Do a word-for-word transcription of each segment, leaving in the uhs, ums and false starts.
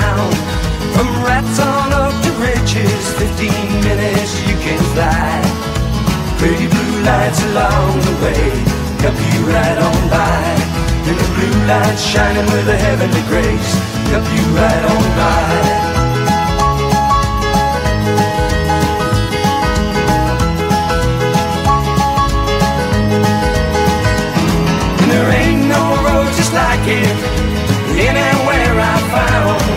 down. From rats on up to riches, fifteen minutes you can fly. Pretty blue lights along the way help you right on by. And the blue lights shining with a heavenly grace help you right on by. Like it anywhere I found,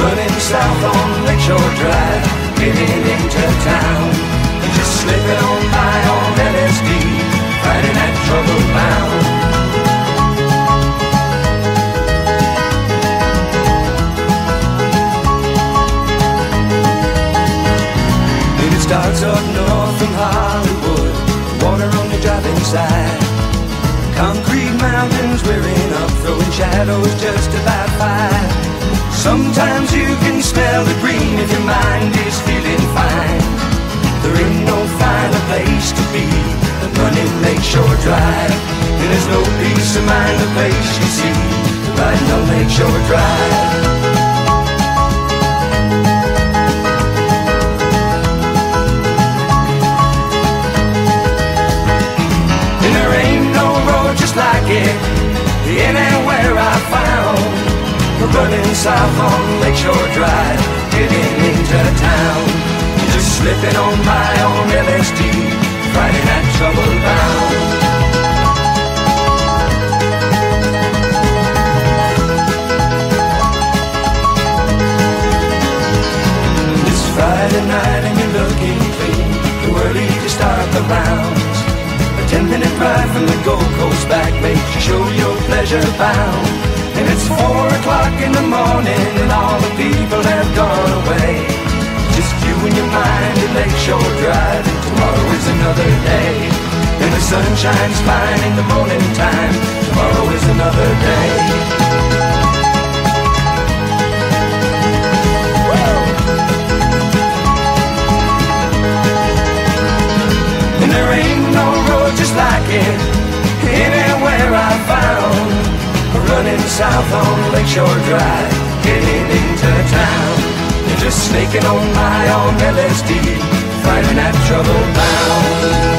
running south on Lakeshore Drive, getting into town, and just slipping on by on L S D, fighting that trouble bound. Then it starts up north from Hollywood, water on the driving side, concrete mountains wearing shadows just about five. Sometimes you can smell the green if your mind is feeling fine. There ain't no finer place to be than running Lakeshore Drive. And there's no peace of mind the place you see riding on Lakeshore Drive. Running south on Lakeshore Drive, getting into town, just slipping on by on L S D, riding that trouble bound. It's Friday night and you're looking clean, too early to start the rounds. A ten minute ride from the Gold Coast back makes you show your pleasure bound. And it's four o'clock in the morning and all the people have gone away. Just you and your mind at Lakeshore Drive, and tomorrow is another day. And the sun shines fine in the morning time, tomorrow is another day. Whoa. And there ain't no road just like it anywhere I found. Running south on Lakeshore Drive, getting into town, and just snaking on my own L S D, fighting that trouble bound.